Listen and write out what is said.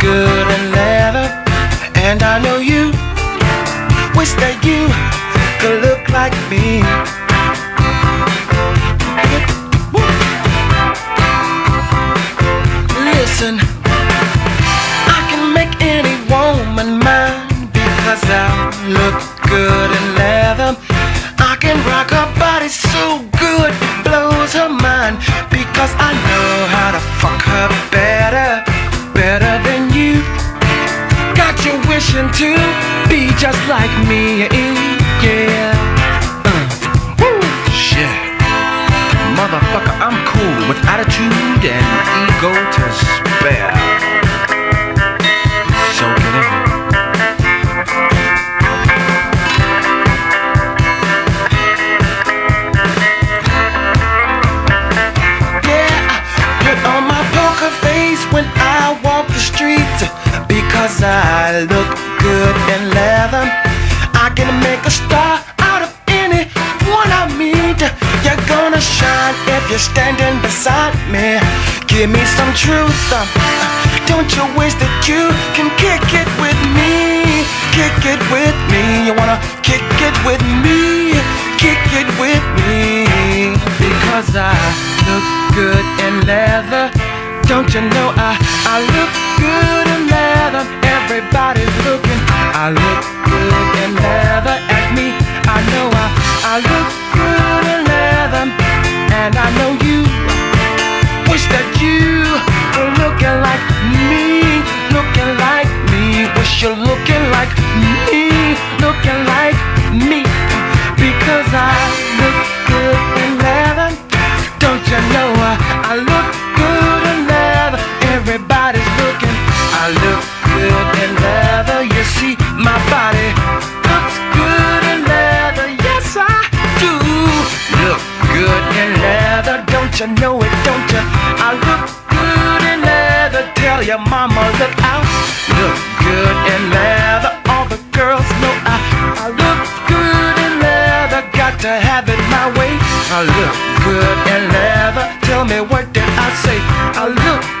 good and leather, and I know you wish that you could look like me. Listen, I can make any woman mine, because I look good in leather. I can rock her body so good it blows her mind, because I know how to fuck her better, better than you. Got you wishing to be just like me, yeah. Woo, shit, motherfucker, I'm cool with attitude and ego to spare. So get in. Yeah, I put on my poker face when I walk the streets, because I look good in leather. I can make a star out of anyone I meet. You're gonna shine if you're standing beside me. Give me some truth, don't you wish that you can kick it with me? Kick it with me, you wanna kick it with me? Kick it with me, because I look good in leather. Don't you know I look good in leather? Everybody's looking, I look good in leather. At me, I know I look good in leather, and I know you wish that you were looking like me, looking like me. Wish you're looking like me, looking like me, because I look good in leather. Don't you know I look good in leather? Everybody's looking, I look good in leather. You see, my body looks good in leather. Yes, I do look good in leather. Don't you know it, don't you? I look good in leather. Tell your mama that I look good in leather. All the girls know I look good in leather. Got to have it my way. I look good in leather. Tell me what did I say? I look